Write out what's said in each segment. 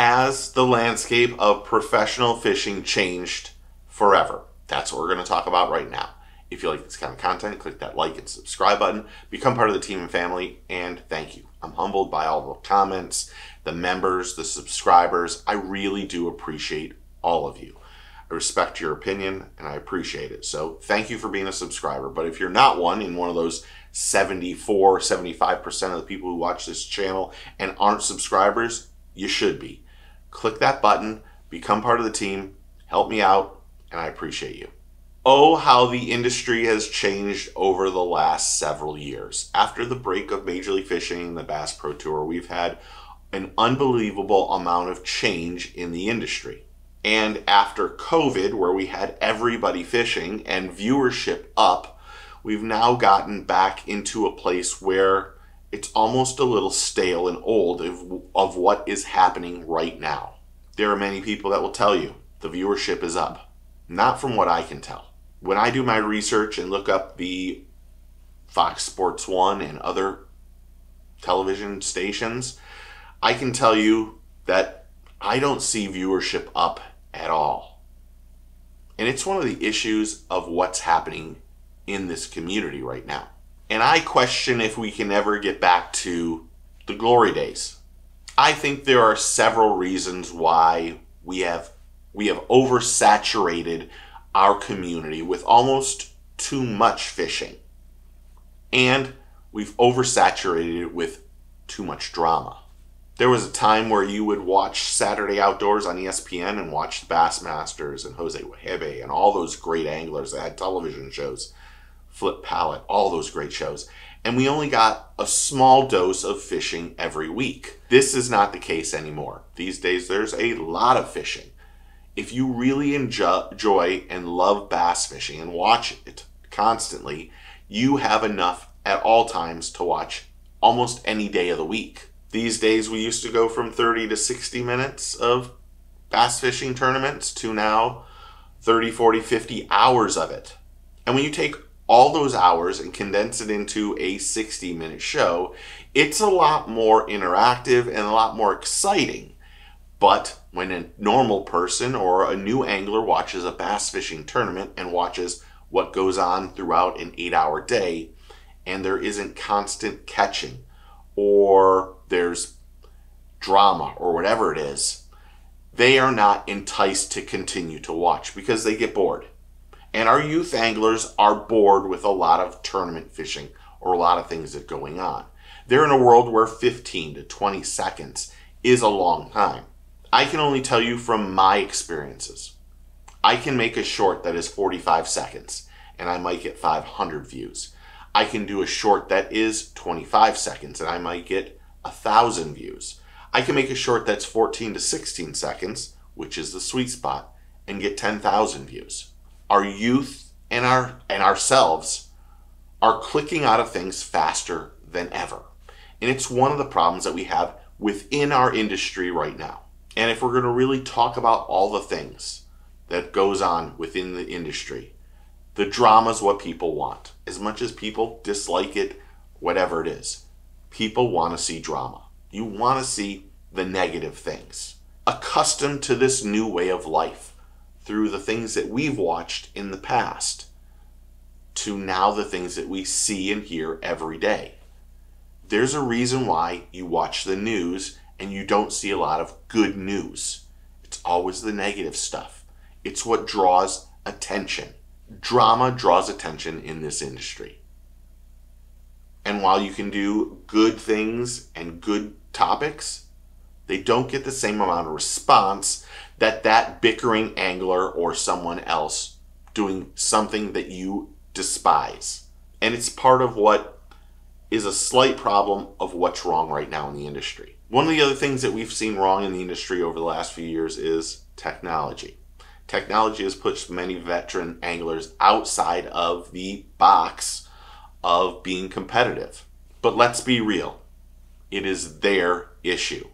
has the landscape of professional fishing changed forever? That's what we're going to talk about right now. If you like this kind of content, click that like and subscribe button, become part of the team and family, and thank you. I'm humbled by all the comments, the members, the subscribers. I really do appreciate all of you. I respect your opinion and I appreciate it. So thank you for being a subscriber. But if you're not one, in one of those 74, 75% of the people who watch this channel and aren't subscribers, you should be. Click that button, become part of the team, help me out, and I appreciate you. Oh, how the industry has changed over the last several years. After the break of Major League Fishing and the Bass Pro Tour, we've had an unbelievable amount of change in the industry. And after COVID, where we had everybody fishing and viewership up, we've now gotten back into a place where it's almost a little stale and old of what is happening right now. There are many people that will tell you the viewership is up. Not from what I can tell. When I do my research and look up the Fox Sports One and other television stations, I can tell you that I don't see viewership up at all. And it's one of the issues of what's happening in this community right now. And I question if we can ever get back to the glory days. I think there are several reasons why we have oversaturated our community with almost too much fishing, and we've oversaturated it with too much drama. There was a time where you would watch Saturday Outdoors on ESPN and watch the Bassmasters and Jose Wejebe and all those great anglers that had television shows, Flip Palette, all those great shows, and we only got a small dose of fishing every week. This is not the case anymore. These days there's a lot of fishing. If you really enjoy and love bass fishing and watch it constantly, you have enough at all times to watch almost any day of the week. These days we used to go from 30 to 60 minutes of bass fishing tournaments to now 30, 40, 50 hours of it. And when you take all those hours and condense it into a 60-minute show, it's a lot more interactive and a lot more exciting. But when a normal person or a new angler watches a bass fishing tournament and watches what goes on throughout an 8-hour day, and there isn't constant catching or there's drama or whatever it is, they are not enticed to continue to watch because they get bored. And our youth anglers are bored with a lot of tournament fishing or a lot of things that are going on. They're in a world where 15 to 20 seconds is a long time. I can only tell you from my experiences. I can make a short that is 45 seconds and I might get 500 views. I can do a short that is 25 seconds and I might get 1,000 views. I can make a short that's 14 to 16 seconds, which is the sweet spot, and get 10,000 views. Our youth and ourselves are clicking out of things faster than ever. And it's one of the problems that we have within our industry right now. And if we're going to really talk about all the things that goes on within the industry, the drama is what people want. As much as people dislike it, whatever it is, people want to see drama. You want to see the negative things. Accustomed to this new way of life through the things that we've watched in the past to now the things that we see and hear every day. There's a reason why you watch the news and you don't see a lot of good news. It's always the negative stuff. It's what draws attention. Drama draws attention in this industry. And while you can do good things and good topics, they don't get the same amount of response that that bickering angler or someone else doing something that you despise. And it's part of what is a slight problem of what's wrong right now in the industry. One of the other things that we've seen wrong in the industry over the last few years is technology. Technology has pushed many veteran anglers outside of the box of being competitive. But let's be real, it is their issue.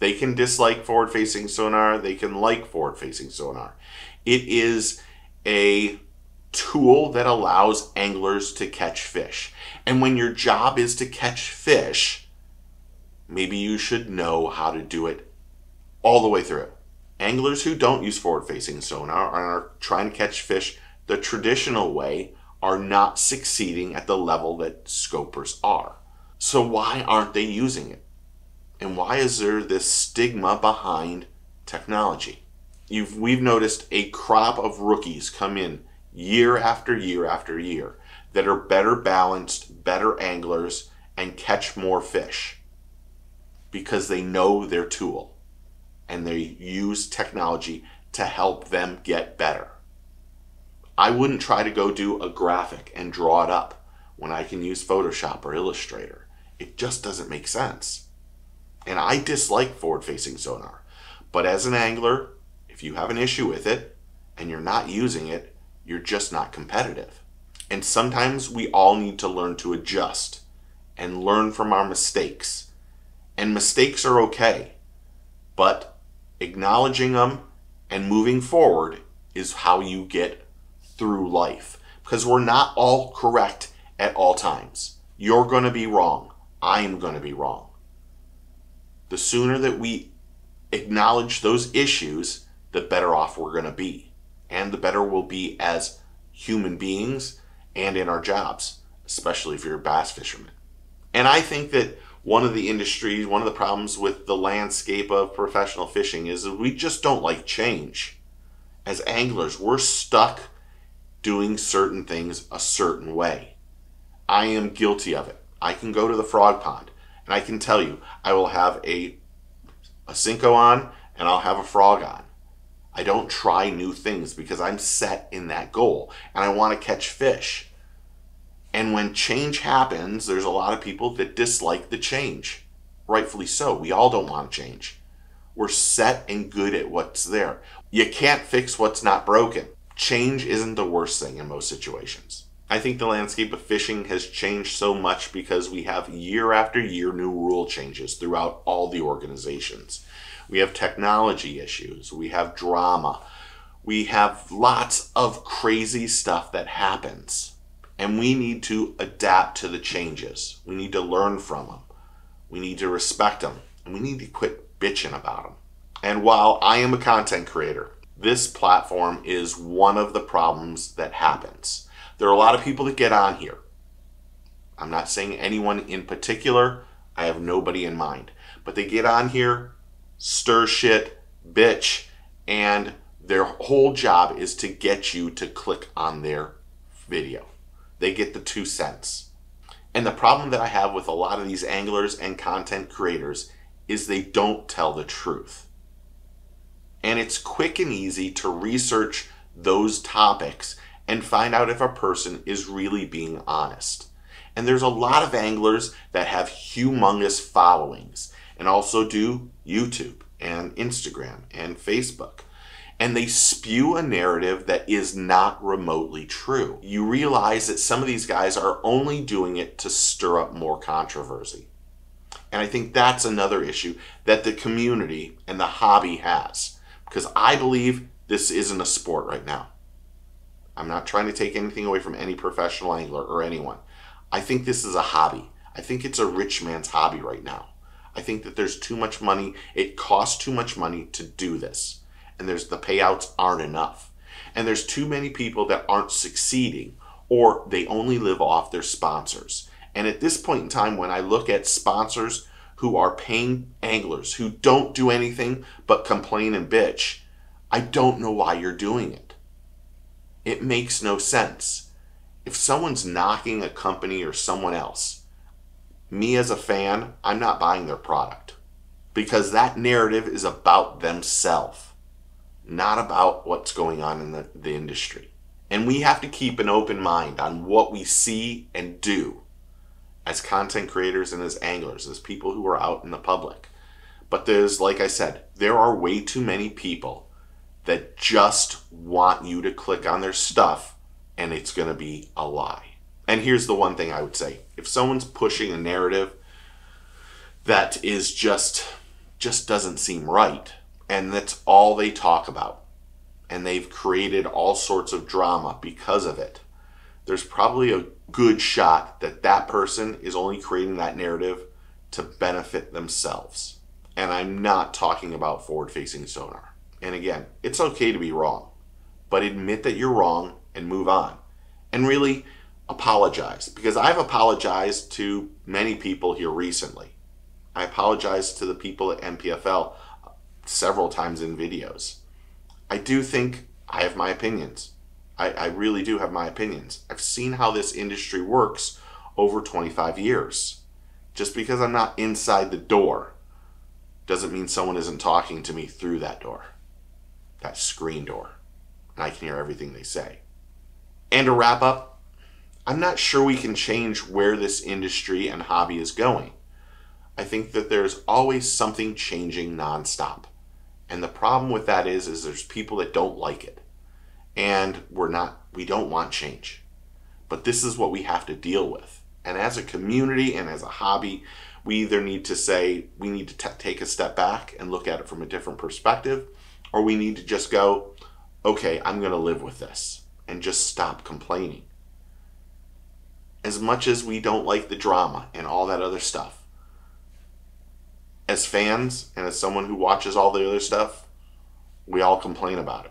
They can dislike forward-facing sonar, they can like forward-facing sonar. It is a tool that allows anglers to catch fish. And when your job is to catch fish, maybe you should know how to do it all the way through. Anglers who don't use forward-facing sonar and are trying to catch fish the traditional way are not succeeding at the level that scopers are. So why aren't they using it? And why is there this stigma behind technology? We've noticed a crop of rookies come in year after year after year that are better balanced, better anglers, and catch more fish because they know their tool and they use technology to help them get better. I wouldn't try to go do a graphic and draw it up when I can use Photoshop or Illustrator. It just doesn't make sense. And I dislike forward-facing sonar, but as an angler, if you have an issue with it and you're not using it, you're just not competitive. And sometimes we all need to learn to adjust and learn from our mistakes. And mistakes are okay, but acknowledging them and moving forward is how you get through life, because we're not all correct at all times. You're going to be wrong. I am going to be wrong. The sooner that we acknowledge those issues, the better off we're going to be, and the better we'll be as human beings and in our jobs, especially if you're a bass fisherman. And I think that one of the problems with the landscape of professional fishing is that we just don't like change. As anglers, we're stuck doing certain things a certain way. I am guilty of it. I can go to the frog pond and I can tell you I will have a Cinco on and I'll have a frog on. I don't try new things because I'm set in that goal and I want to catch fish. And when change happens, there's a lot of people that dislike the change. Rightfully so. We all don't want to change. We're set and good at what's there. You can't fix what's not broken. Change isn't the worst thing in most situations. I think the landscape of fishing has changed so much because we have year after year new rule changes throughout all the organizations. We have technology issues. We have drama. We have lots of crazy stuff that happens. And we need to adapt to the changes. We need to learn from them. We need to respect them. And we need to quit bitching about them. And while I am a content creator, this platform is one of the problems that happens. There are a lot of people that get on here. I'm not saying anyone in particular. I have nobody in mind. But they get on here, stir shit, bitch, and their whole job is to get you to click on their video. They get the 2 cents. And the problem that I have with a lot of these anglers and content creators is they don't tell the truth. And it's quick and easy to research those topics and find out if a person is really being honest. And there's a lot of anglers that have humongous followings and also do YouTube and Instagram and Facebook. And they spew a narrative that is not remotely true. You realize that some of these guys are only doing it to stir up more controversy. And I think that's another issue that the community and the hobby has. Because I believe this isn't a sport right now. I'm not trying to take anything away from any professional angler or anyone. I think this is a hobby. I think it's a rich man's hobby right now. I think that there's too much money. It costs too much money to do this. And the payouts aren't enough. And there's too many people that aren't succeeding, or they only live off their sponsors. And at this point in time, when I look at sponsors who are paying anglers who don't do anything but complain and bitch, I don't know why you're doing it. It makes no sense. If someone's knocking a company or someone else, me as a fan, I'm not buying their product, because that narrative is about themselves, not about what's going on in the industry. And we have to keep an open mind on what we see and do, as content creators and as anglers, as people who are out in the public. But like I said, there are way too many people that just want you to click on their stuff and it's going to be a lie. And here's the one thing I would say. If someone's pushing a narrative that is just doesn't seem right, and that's all they talk about, and they've created all sorts of drama because of it, there's probably a good shot that that person is only creating that narrative to benefit themselves. And I'm not talking about forward-facing sonar. And again, it's okay to be wrong, but admit that you're wrong and move on. And really apologize, because I've apologized to many people here recently. I apologized to the people at MPFL several times in videos. I do think I have my opinions. I really do have my opinions. I've seen how this industry works over 25 years. Just because I'm not inside the door doesn't mean someone isn't talking to me through that door, that screen door, and I can hear everything they say. And to wrap up, I'm not sure we can change where this industry and hobby is going. I think that there's always something changing nonstop. And the problem with that is there's people that don't like it. And we don't want change. But this is what we have to deal with. And as a community and as a hobby, we either need to say, we need to take a step back and look at it from a different perspective, or we need to just go, okay, I'm going to live with this and just stop complaining. As much as we don't like the drama and all that other stuff, as fans and as someone who watches all the other stuff, we all complain about it.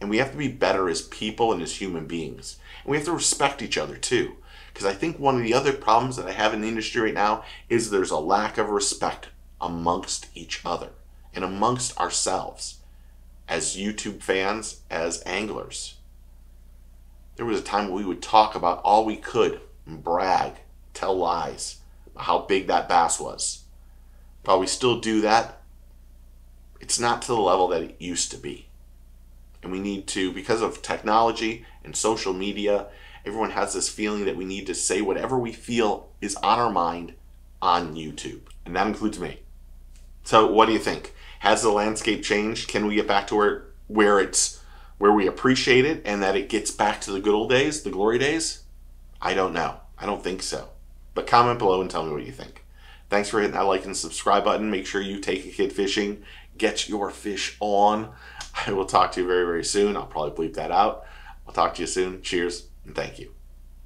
And we have to be better as people and as human beings. And we have to respect each other too. Because I think one of the other problems that I have in the industry right now is there's a lack of respect amongst each other and amongst ourselves as YouTube fans, as anglers. There was a time we would talk about all we could and brag, tell lies about how big that bass was. While we still do that, it's not to the level that it used to be. And we need to, because of technology and social media, everyone has this feeling that we need to say whatever we feel is on our mind on YouTube. And that includes me. So what do you think? Has the landscape changed? Can we get back to where we appreciate it and that it gets back to the good old days, the glory days? I don't know. I don't think so. But comment below and tell me what you think. Thanks for hitting that like and subscribe button. Make sure you take a kid fishing. Get your fish on. I will talk to you very, very soon. I'll probably bleep that out. I'll talk to you soon. Cheers. And thank you.